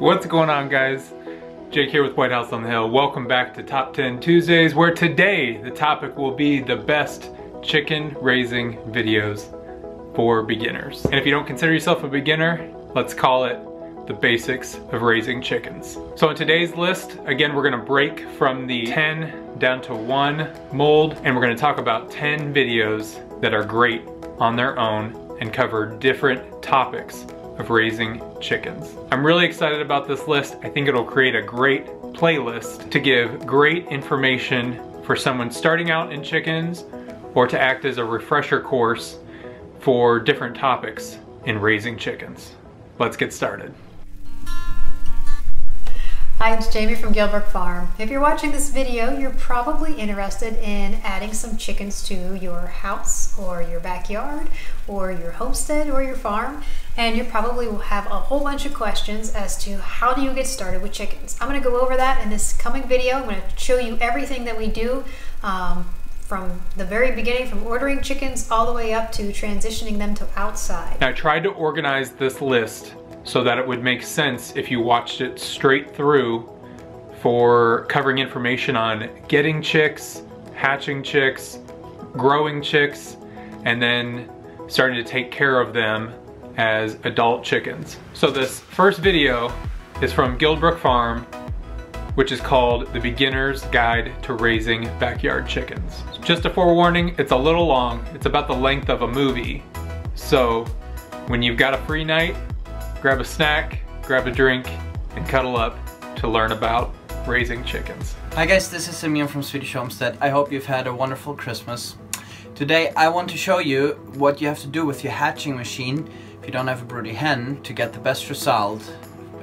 What's going on, guys? Jake here with White House on the Hill. Welcome back to Top 10 Tuesdays, where today the topic will be the best chicken raising videos for beginners. And if you don't consider yourself a beginner, let's call it the basics of raising chickens. So in today's list, again, we're gonna break from the 10 down to 1 mold, and we're gonna talk about 10 videos that are great on their own and cover different topics of raising chickens. I'm really excited about this list. I think it'll create a great playlist to give great information for someone starting out in chickens, or to act as a refresher course for different topics in raising chickens. Let's get started. Hi, it's Jamie from Guildbrook Farm. If you're watching this video, you're probably interested in adding some chickens to your house or your backyard or your homestead or your farm, and you probably will have a whole bunch of questions as to how do you get started with chickens. I'm going to go over that in this coming video. I'm going to show you everything that we do from the very beginning, from ordering chickens all the way up to transitioning them to outside. I tried to organize this list so that it would make sense if you watched it straight through, for covering information on getting chicks, hatching chicks, growing chicks, and then starting to take care of them as adult chickens. So this first video is from Guildbrook Farm, which is called The Beginner's Guide to Raising Backyard Chickens. Just a forewarning, it's a little long. It's about the length of a movie. So when you've got a free night, grab a snack, grab a drink, and cuddle up to learn about raising chickens. Hi guys, this is Simeon from Swedish Homestead. I hope you've had a wonderful Christmas. Today I want to show you what you have to do with your hatching machine if you don't have a broody hen to get the best result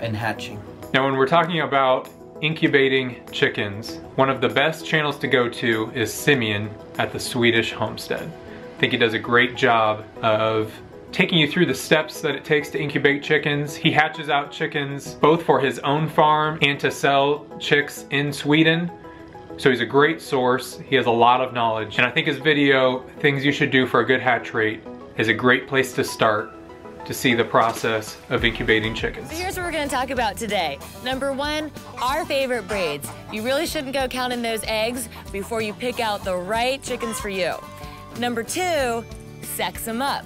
in hatching. Now when we're talking about incubating chickens, one of the best channels to go to is Simeon at the Swedish Homestead. I think he does a great job of taking you through the steps that it takes to incubate chickens. He hatches out chickens both for his own farm and to sell chicks in Sweden. So he's a great source. He has a lot of knowledge. And I think his video, Things You Should Do for a Good Hatch Rate, is a great place to start to see the process of incubating chickens. So here's what we're gonna talk about today. Number 1, our favorite breeds. You really shouldn't go counting those eggs before you pick out the right chickens for you. Number 2, sex them up.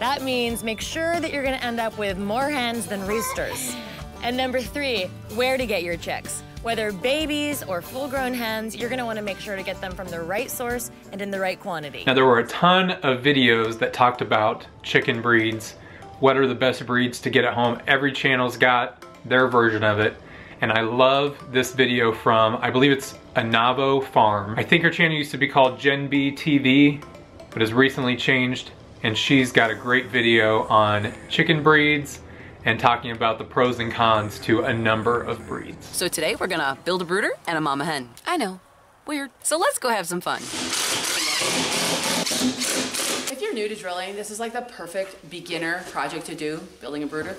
That means make sure that you're gonna end up with more hens than roosters. And number 3, where to get your chicks. Whether babies or full-grown hens, you're gonna wanna make sure to get them from the right source and in the right quantity. Now there were a ton of videos that talked about chicken breeds, what are the best breeds to get at home. Every channel's got their version of it. And I love this video from, I believe it's Anavo Farm. I think her channel used to be called Gen B TV, but has recently changed. And she's got a great video on chicken breeds and talking about the pros and cons to a number of breeds. So today we're gonna build a brooder and a mama hen. I know, weird. So let's go have some fun. If you're new to drilling, this is like the perfect beginner project to do, building a brooder.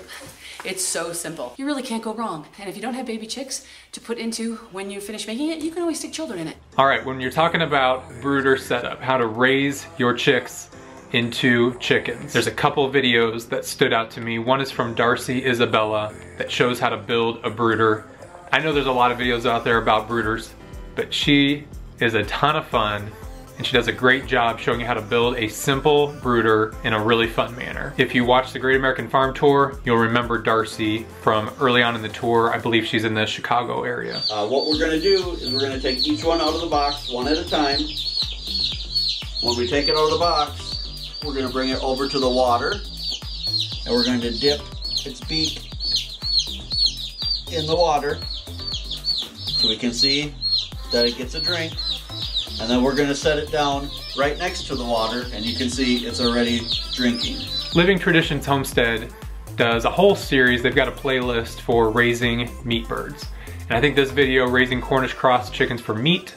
It's so simple. You really can't go wrong. And if you don't have baby chicks to put into when you finish making it, you can always stick children in it. All right, when you're talking about brooder setup, how to raise your chicks into chickens, there's a couple videos that stood out to me. One is from Darci Isabella that shows how to build a brooder. I know there's a lot of videos out there about brooders, but she is a ton of fun and she does a great job showing you how to build a simple brooder in a really fun manner. If you watch the Great American Farm Tour, you'll remember Darci from early on in the tour. I believe she's in the Chicago area. What we're gonna do is we're gonna take each one out of the box one at a time. When we take it out of the box, we're gonna bring it over to the water and we're going to dip its beak in the water so we can see that it gets a drink, and then we're gonna set it down right next to the water and you can see it's already drinking. Living Traditions Homestead does a whole series. They've got a playlist for raising meat birds. And I think this video, Raising Cornish Cross Chickens for Meat,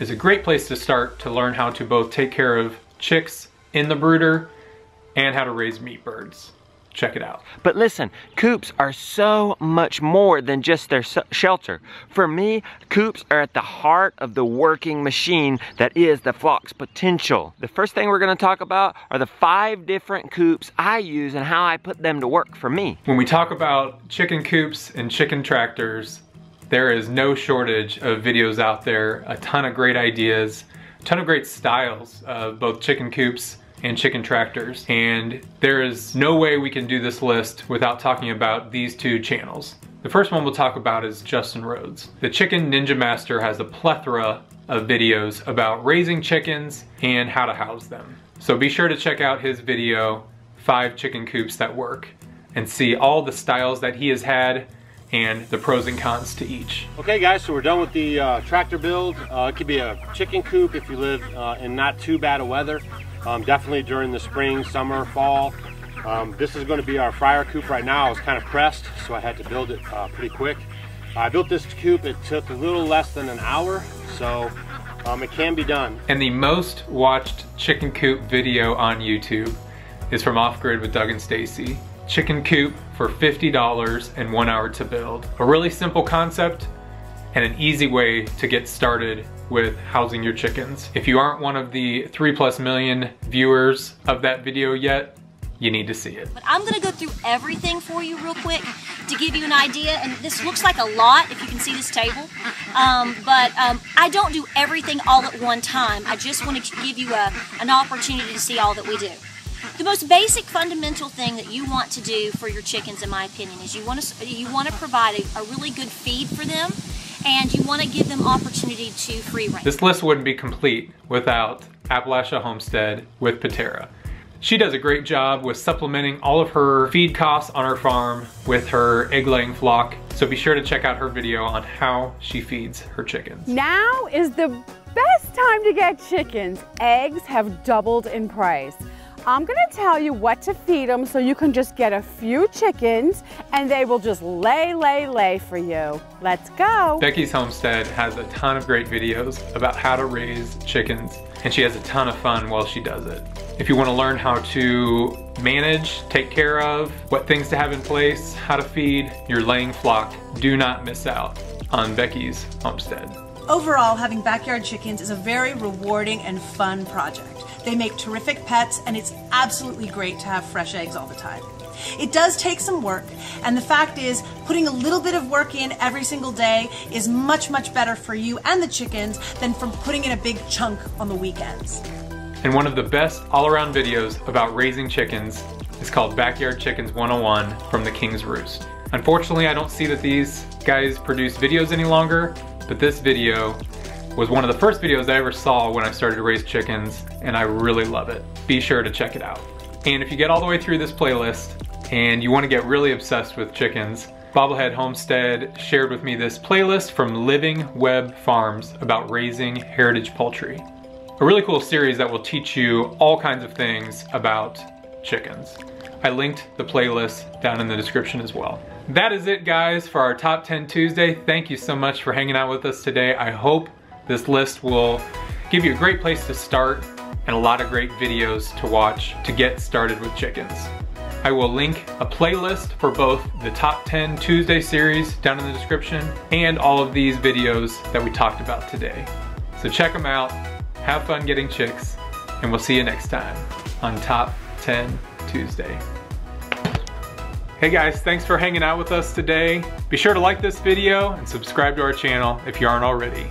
is a great place to start to learn how to both take care of chicks in the brooder and how to raise meat birds. Check it out. But listen, coops are so much more than just their shelter. For me, coops are at the heart of the working machine that is the flock's potential. The first thing we're going to talk about are the 5 different coops I use and how I put them to work for me. When we talk about chicken coops and chicken tractors, there is no shortage of videos out there, a ton of great ideas, a ton of great styles of both chicken coops and chicken tractors, and there is no way we can do this list without talking about these 2 channels. The first one we'll talk about is Justin Rhodes. The Chicken Ninja Master has a plethora of videos about raising chickens and how to house them. So be sure to check out his video, 5 Chicken Coops That Work, and see all the styles that he has had and the pros and cons to each. Okay guys, so we're done with the tractor build. It could be a chicken coop if you live in not too bad of weather. Definitely during the spring, summer, fall. This is going to be our fryer coop right now. I was kind of pressed, so I had to build it pretty quick. I built this coop, it took a little less than an hour, so it can be done. And the most watched chicken coop video on YouTube is from Off Grid with Doug and Stacy. Chicken coop for $50 and 1 hour to build. A really simple concept and an easy way to get started with housing your chickens. If you aren't one of the 3+ million viewers of that video yet, you need to see it. But I'm gonna go through everything for you real quick to give you an idea, and this looks like a lot if you can see this table, but I don't do everything all at one time. I just wanna give you an opportunity to see all that we do. The most basic fundamental thing that you want to do for your chickens, in my opinion, is you wanna provide a really good feed for them, and you want to give them opportunity to free range. This list wouldn't be complete without Appalachia's Homestead with Patara. She does a great job with supplementing all of her feed costs on her farm with her egg-laying flock, so be sure to check out her video on how she feeds her chickens. Now is the best time to get chickens. Eggs have doubled in price. I'm gonna tell you what to feed them so you can just get a few chickens and they will just lay for you. Let's go. Becky's Homestead has a ton of great videos about how to raise chickens, and she has a ton of fun while she does it. If you wanna learn how to manage, take care of, what things to have in place, how to feed your laying flock, do not miss out on Becky's Homestead. Overall, having backyard chickens is a very rewarding and fun project. They make terrific pets, and it's absolutely great to have fresh eggs all the time. It does take some work, and the fact is, putting a little bit of work in every single day is much, much better for you and the chickens than from putting in a big chunk on the weekends. And one of the best all-around videos about raising chickens is called Backyard Chickens 101 from the King's Roost. Unfortunately, I don't see that these guys produce videos any longer, but this video was one of the first videos I ever saw when I started to raise chickens, and I really love it. Be sure to check it out. And if you get all the way through this playlist and you want to get really obsessed with chickens, Bobblehead Homestead shared with me this playlist from Living Web Farms about raising heritage poultry. A really cool series that will teach you all kinds of things about chickens. I linked the playlist down in the description as well. That is it, guys, for our Top 10 Tuesday. Thank you so much for hanging out with us today. I hope this list will give you a great place to start and a lot of great videos to watch to get started with chickens. I will link a playlist for both the Top 10 Tuesday series down in the description and all of these videos that we talked about today. So check them out, have fun getting chicks, and we'll see you next time on Top 10 Tuesday. Hey guys, thanks for hanging out with us today. Be sure to like this video and subscribe to our channel if you aren't already.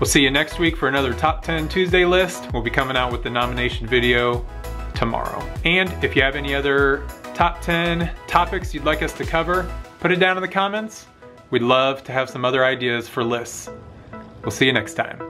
We'll see you next week for another Top 10 Tuesday list. We'll be coming out with the nomination video tomorrow. And if you have any other Top 10 topics you'd like us to cover, put it down in the comments. We'd love to have some other ideas for lists. We'll see you next time.